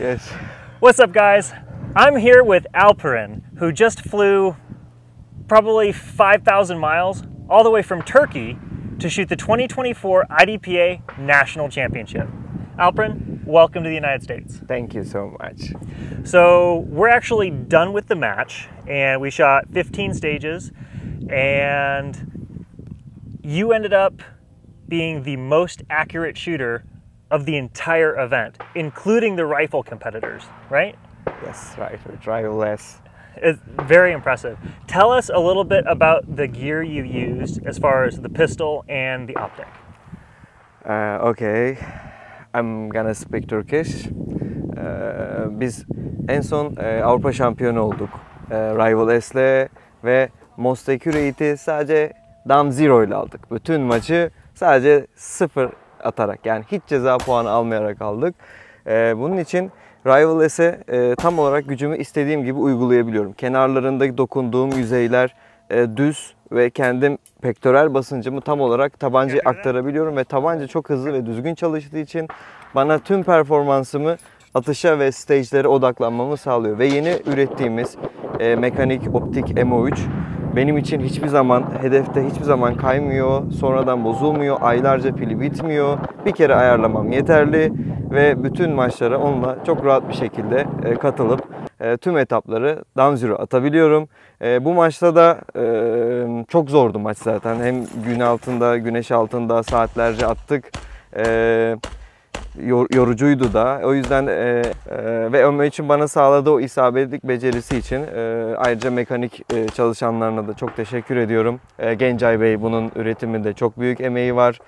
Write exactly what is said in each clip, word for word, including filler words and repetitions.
Yes. What's up, guys? I'm here with Alperen, who just flew probably five thousand miles all the way from Turkey to shoot the twenty twenty-four I D P A National Championship. Alperen, welcome to the United States. Thank you so much. So we're actually done with the match, and we shot fifteen stages, and you ended up being the most accurate shooter of the entire event, including the rifle competitors, right? Yes, right, Rival-S. It's very impressive. Tell us a little bit about the gear you used as far as the pistol and the optic. Uh, okay, I'm gonna speak Turkish. Ee, biz en son e, Avrupa şampiyonu olduk e, Rival-S'le ve most accurate'i sadece Down Zero ile aldık. Bütün maçı sadece sıfır atarak, yani hiç ceza puanı almayarak aldık. E, bunun için Rival-S'e e, tam olarak gücümü istediğim gibi uygulayabiliyorum. Kenarlarındaki dokunduğum yüzeyler e, düz ve kendim pektörel basıncımı tam olarak tabancaya aktarabiliyorum ve tabanca çok hızlı ve düzgün çalıştığı için bana tüm performansımı atışa ve stage'lere odaklanmamı sağlıyor. Ve yeni ürettiğimiz e, Mekanik Optik M O üç benim için hiçbir zaman, hedefte hiçbir zaman kaymıyor, sonradan bozulmuyor, aylarca pili bitmiyor. Bir kere ayarlamam yeterli ve bütün maçlara onunla çok rahat bir şekilde e, katılıp e, tüm etapları Down Zero atabiliyorum. E, bu maçta da e, çok zordu maç zaten. Hem gün altında, güneş altında saatlerce attık. E, yorucuydu da. O yüzden e, e, ve Ömer için bana sağladığı o isabetlik becerisi için e, ayrıca mekanik e, çalışanlarına da çok teşekkür ediyorum. E, Gencay Bey, bunun üretiminde çok büyük emeği var.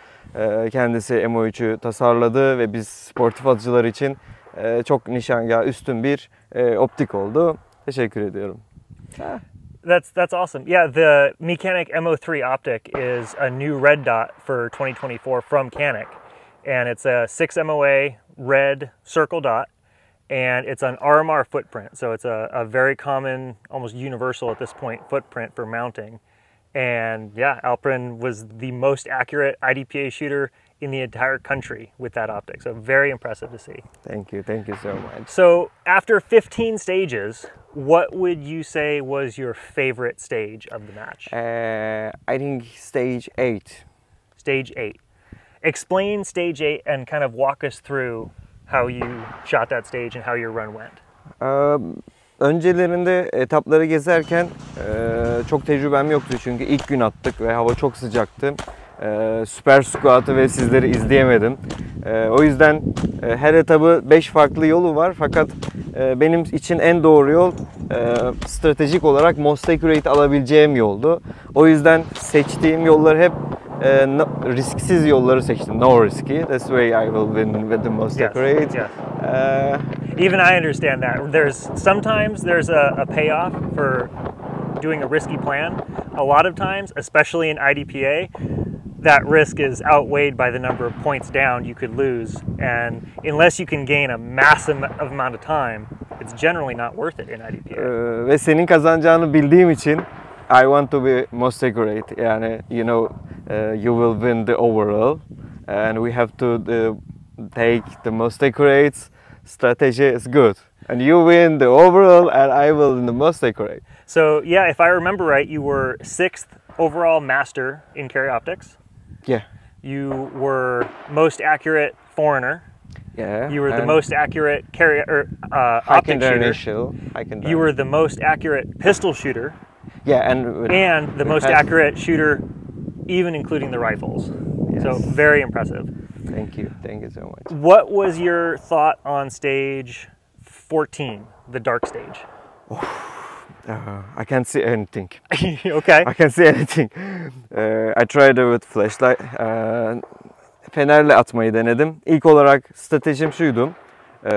E, kendisi M O üç'ü tasarladı ve biz sportif atıcılar için e, çok nişangah üstün bir e, optik oldu. Teşekkür ediyorum. Ha. That's that's awesome. Yeah, the Mekanik M O three optic is a new red dot for twenty twenty-four from Canik. And it's a six M O A red circle dot, and it's an R M R footprint. So it's a, a very common, almost universal at this point, footprint for mounting. And yeah, Alperen was the most accurate I D P A shooter in the entire country with that optic. So very impressive to see. Thank you, thank you so much. So after fifteen stages, what would you say was your favorite stage of the match? Uh, I think stage eight. Stage eight. Explain stage eight and kind of walk us through how you shot that stage and how your run went. Um, öncelerinde etapları gezerken e, çok tecrübem yoktu çünkü ilk gün attık ve hava çok sıcaktı. E, süper squat'ı ve sizleri izleyemedim. E, o yüzden e, her etabı beş farklı yolu var, fakat e, benim için en doğru yol e, stratejik olarak most accurate alabileceğim yoldu. O yüzden seçtiğim yollar hep Uh, no, risksiz yolları seçtim. No risky. That's the way I will win with the most yes, accurate. Yes. Uh, Even I understand that. There's sometimes there's a, a payoff for doing a risky plan. A lot of times, especially in I D P A, that risk is outweighed by the number of points down you could lose. And unless you can gain a massive amount of time, it's generally not worth it in I D P A. Uh, ve senin kazanacağını bildiğim için I want to be most accurate. Yani, you know, Uh, you will win the overall, and we have to uh, take the most accurate strategy is good, and you win the overall and I will win the most accurate. So yeah, if I remember right, you were sixth overall master in carry optics. Yeah, you were most accurate foreigner. Yeah, you were the most accurate carry or uh, optic shooter. I can you were the most accurate pistol shooter. Yeah, and and the most accurate shooter even including the rifles. Yes. So very impressive. Thank you, thank you so much. What was your thought on stage fourteen, the dark stage? Oh, uh, I can't see anything. Okay. I can't see anything. Uh, I tried it with flashlight. Uh, fenerle atmayı denedim. İlk olarak stratejim şuydu. Uh,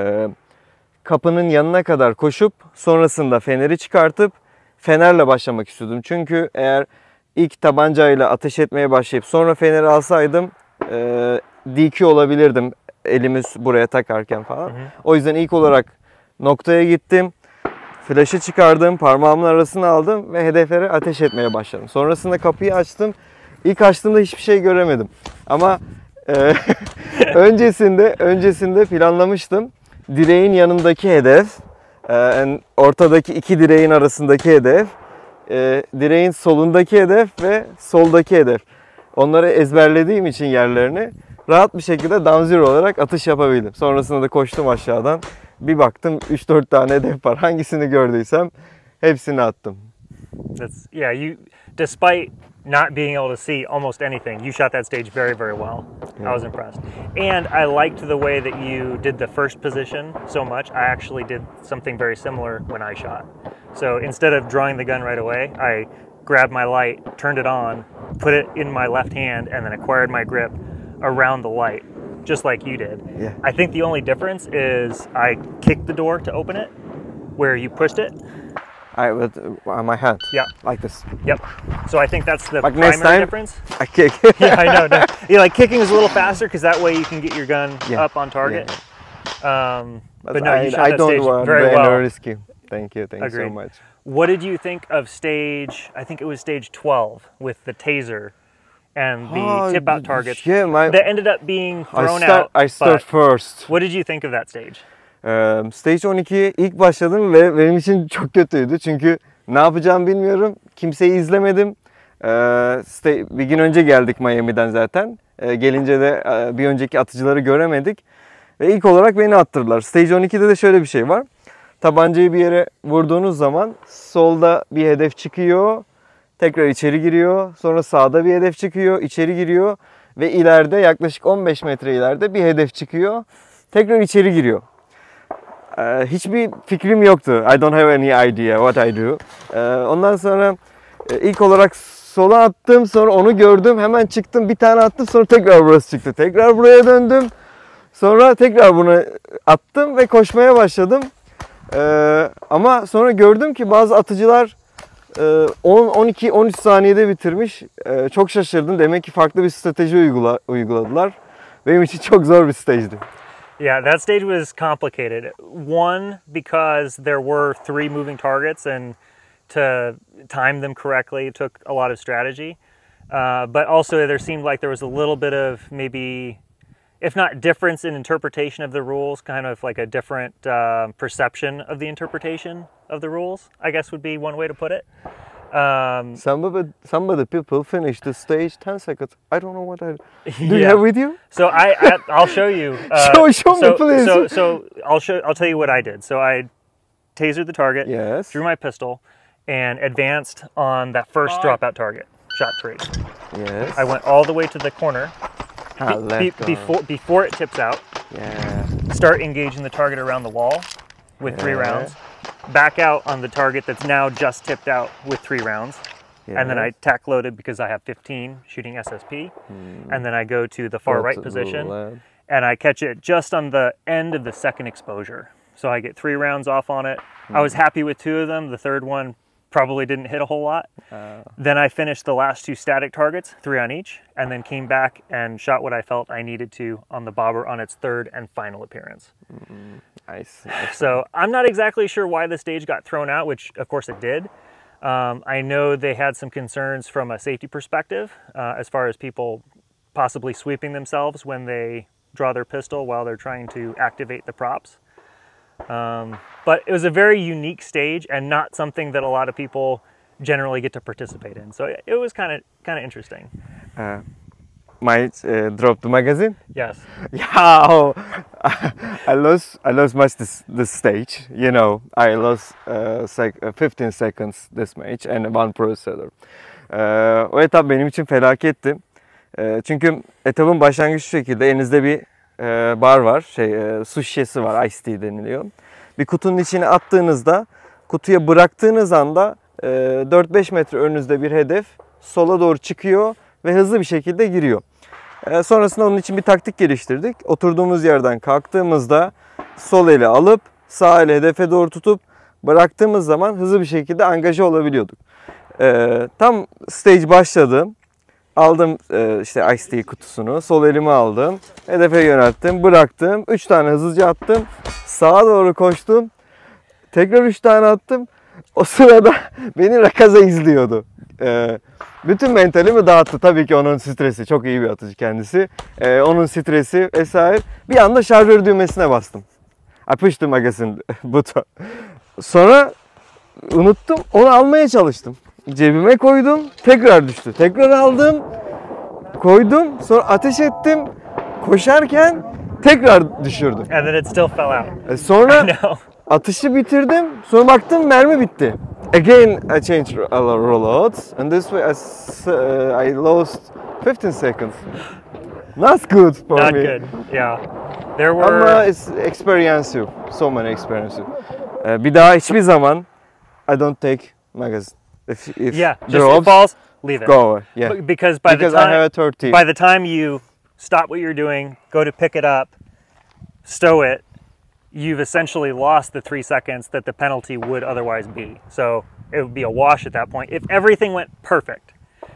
kapının yanına kadar koşup sonrasında feneri çıkartıp fenerle başlamak istiyordum. Çünkü eğer İlk tabancayla ateş etmeye başlayıp sonra feneri alsaydım e, D Q olabilirdim elimi buraya takarken falan. Hı hı. O yüzden ilk olarak noktaya gittim, flaşı çıkardım, parmağımın arasını aldım ve hedeflere ateş etmeye başladım. Sonrasında kapıyı açtım İlk açtığımda hiçbir şey göremedim. Ama e, öncesinde öncesinde planlamıştım. Direğin yanındaki hedef, e, ortadaki iki direğin arasındaki hedef, e, direğin solundaki hedef ve soldaki hedef. Onları ezberlediğim için yerlerini rahat bir şekilde Down Zero olarak atış yapabildim. Sonrasında da koştum aşağıdan. Bir baktım üç dört tane hedef var. Hangisini gördüysem hepsini attım. That's yeah, you despite not being able to see almost anything, you shot that stage very, very well. Yeah. I was impressed. And I liked the way that you did the first position so much. I actually did something very similar when I shot. So instead of drawing the gun right away, I grabbed my light, turned it on, put it in my left hand, and then acquired my grip around the light, just like you did. Yeah. I think the only difference is I kicked the door to open it, where you pushed it. I with uh, my hand. Yeah. Like this. Yep. So I think that's the like primary next time, difference. I kick. Yeah, I know. No. Yeah, like kicking is a little faster because that way you can get your gun yeah. up on target. Yeah. Um, but, but no, I, you shot I that don't stage want very well. No risky. Thank you. Thank Agreed. you so much. What did you think of stage? I think it was stage twelve with the taser and the oh, tip out targets. Yeah, my, that ended up being thrown I start, out. I start first. What did you think of that stage? Stage on iki'ye ilk başladım ve benim için çok kötüydü çünkü ne yapacağımı bilmiyorum, kimseyi izlemedim. Bir gün önce geldik Miami'den zaten, gelince de bir önceki atıcıları göremedik ve ilk olarak beni attırdılar. Stage on iki'de de şöyle bir şey var, tabancayı bir yere vurduğunuz zaman solda bir hedef çıkıyor, tekrar içeri giriyor, sonra sağda bir hedef çıkıyor, içeri giriyor ve ileride yaklaşık on beş metre ileride bir hedef çıkıyor, tekrar içeri giriyor. Hiçbir fikrim yoktu. I don't have any idea what I do. Ondan sonra ilk olarak sola attım, sonra onu gördüm, hemen çıktım, bir tane attım, sonra tekrar burası çıktı. Tekrar buraya döndüm, sonra tekrar bunu attım ve koşmaya başladım. Ama sonra gördüm ki bazı atıcılar on, on iki, on üç saniyede bitirmiş. Çok şaşırdım. Demek ki farklı bir strateji uyguladılar. Benim için çok zor bir stagedi. Yeah, that stage was complicated. One, because there were three moving targets, and to time them correctly took a lot of strategy. Uh, but also there seemed like there was a little bit of maybe, if not difference in interpretation of the rules, kind of like a different uh, perception of the interpretation of the rules, I guess would be one way to put it. Um, some of the some of the people finish the stage ten seconds. I don't know what I do. Yeah. You have with you? So I, I I'll show you. Uh, show show so, me please. So so I'll show I'll tell you what I did. So I tasered the target. Yes. Drew my pistol, and advanced on that first dropout target. Shot three. Yes. I went all the way to the corner. Ah, be, be, before before it tips out. Yeah. Start engaging the target around the wall with yeah. three rounds. Back out on the target that's now just tipped out with three rounds. Yeah. And then I tack loaded because I have fifteen shooting S S P. Mm. And then I go to the far that's right position and I catch it just on the end of the second exposure. So I get three rounds off on it. Mm. I was happy with two of them. The third one probably didn't hit a whole lot. Uh. Then I finished the last two static targets, three on each, and then came back and shot what I felt I needed to on the bobber on its third and final appearance. Mm. I see. So I'm not exactly sure why the stage got thrown out, which of course it did. Um, I know they had some concerns from a safety perspective uh, as far as people possibly sweeping themselves when they draw their pistol while they're trying to activate the props. Um, but it was a very unique stage and not something that a lot of people generally get to participate in. So it was kind of kind of interesting. Uh. Might uh, drop the magazine? Yes. Yeah. Oh, I lost. I lost much this this stage. You know, I lost uh, sec fifteen seconds this match and one procedure. Uh, o etap benim için felaketti. Uh, çünkü etapın başlangıcı şu şekilde: elinizde bir uh, bar var, şey uh, su şişesi var, Ice-T deniliyor. Bir kutunun içine attığınızda, kutuya bıraktığınız anda uh, dört beş metre önünüzde bir hedef sola doğru çıkıyor ve hızlı bir şekilde giriyor. Ee, sonrasında onun için bir taktik geliştirdik. Oturduğumuz yerden kalktığımızda sol eli alıp sağ eli hedefe doğru tutup bıraktığımız zaman hızlı bir şekilde angaje olabiliyorduk. Ee, tam stage başladı. Aldım e, işte Ice-T kutusunu. Sol elimi aldım. Hedefe yönelttim. Bıraktım. üç tane hızlıca attım. Sağa doğru koştum. Tekrar üç tane attım. O sırada beni Rakaza izliyordu. Ee, Bütün mentalimi dağıttı. Tabii ki onun stresi. Çok iyi bir atıcı kendisi. Ee, onun stresi vesaire. Bir anda şarjör düğmesine bastım. I pushed the magazine button. Sonra unuttum. Onu almaya çalıştım. Cebime koydum. Tekrar düştü. Tekrar aldım. Koydum. Sonra ateş ettim. Koşarken tekrar düşürdüm. And then it still fell out. Sonra atışı bitirdim. Sonra baktım mermi bitti. Again, I changed rollouts, and this way I, uh, I lost fifteen seconds. That's good for Not me. Not good, yeah. There were... Ama it's experiential, so many experiences. Uh, bir daha hiçbir zaman I don't take magazine. If, if yeah, drops, just it falls, leave it. Go away, yeah. Because by because the time I have a thirty. By the time you stop what you're doing, go to pick it up, stow it, you've essentially lost the three seconds that the penalty would otherwise be. So it would be a wash at that point if everything went perfect,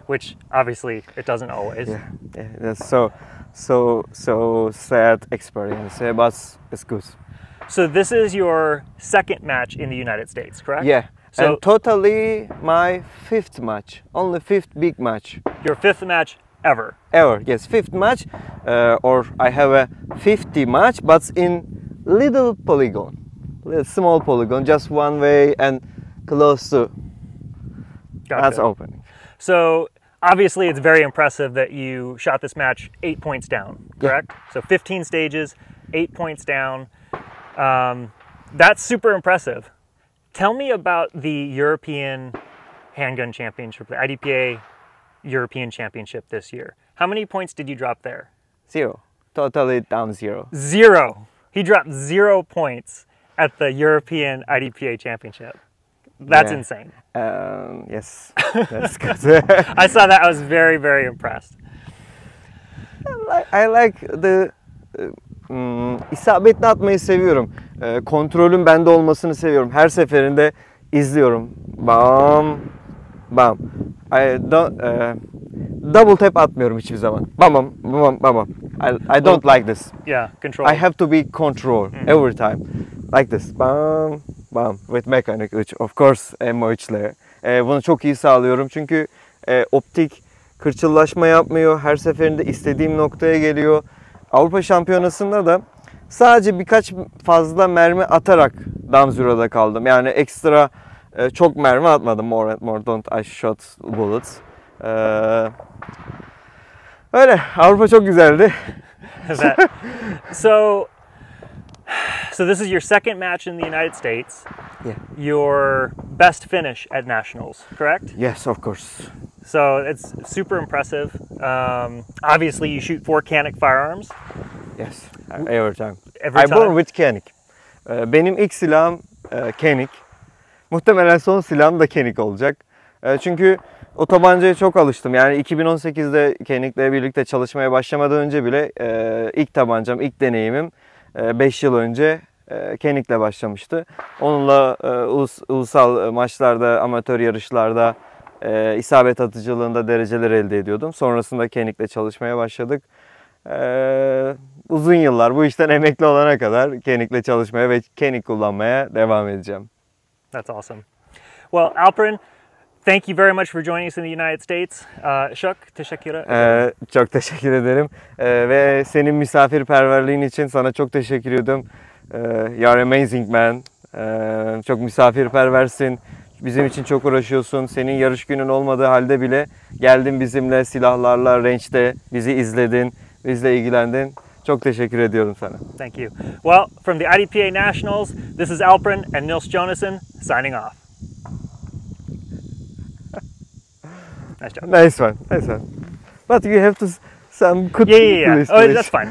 which obviously it doesn't always. Yeah, yeah, that's so, so, so sad experience, but it's good. So this is your second match in the United States, correct? Yeah, so and totally my fifth match, only fifth big match. Your fifth match ever? Ever, yes, fifth match, uh, or I have a fifty match, but in little polygon, little small polygon, just one way and close to gotcha. That's opening. So obviously it's very impressive that you shot this match eight points down, correct? Yeah. So fifteen stages, eight points down. Um, that's super impressive. Tell me about the European Handgun Championship, the I D P A European Championship this year. How many points did you drop there? Zero. Totally down zero. Zero. He dropped zero points at the European I D P A Championship. That's yeah. insane. Um, yes, that's good. I saw that. I was very, very impressed. I like, I like the um, isabetli atmayı seviyorum. E, kontrolün bende olmasını seviyorum. Her seferinde izliyorum. Bam, bam. I don't, uh, double tap atmıyorum hiçbir zaman. Bam, bam, bam, bam, bam. I, I don't like this. Yeah, control. I have to be control mm. every time. Like this. Bam, bam. With Mekanik, which of course M O three'le. E, bunu çok iyi sağlıyorum çünkü e, optik kırçıllaşma yapmıyor. Her seferinde istediğim noktaya geliyor. Avrupa Şampiyonası'nda da sadece birkaç fazla mermi atarak Down Zero'da kaldım. Yani ekstra e, çok mermi atmadım. More and more don't I shot bullets. Eee... Öyle, Avrupa çok güzeldi. so, so this is your second match in the United States. Yeah. Your best finish at nationals, correct? Yes, of course. So it's super impressive. Um, obviously, you shoot four Canik firearms. Yes, every time. Every time. I born with Canik. Benim ilk silahım Canik. Muhtemelen son silahım da Canik olacak. Çünkü o tabancaya çok alıştım. Yani iki bin on sekiz'de Canik'le birlikte çalışmaya başlamadan önce bile e, ilk tabancam, ilk deneyimim beş e, yıl önce e, Canik'le başlamıştı. Onunla e, ulus, ulusal maçlarda, amatör yarışlarda, e, isabet atıcılığında dereceler elde ediyordum. Sonrasında Canik'le çalışmaya başladık. E, uzun yıllar, bu işten emekli olana kadar Canik'le çalışmaya ve Canik kullanmaya devam edeceğim. That's awesome. Well, Alperin, thank you very much for joining us in the United States. Uh, çok teşekkür ederim. Ee, çok teşekkür ederim. Ee, ve senin misafirperverliğin için sana çok teşekkür ediyorum. Ee, you're amazing man. Ee, çok misafirperversin. Bizim için çok uğraşıyorsun. Senin yarış günün olmadığı halde bile geldin bizimle, silahlarla, range'de bizi izledin, bizle ilgilendin. Çok teşekkür ediyorum sana. Thank you. Well, from the I D P A Nationals, this is Alperin and Nils Jonasson signing off. Nice job. Nice one, nice one. But you have to some good. Yeah, yeah, yeah. Oh, that's fine.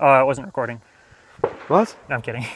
Oh, I wasn't recording. What? No, I'm kidding.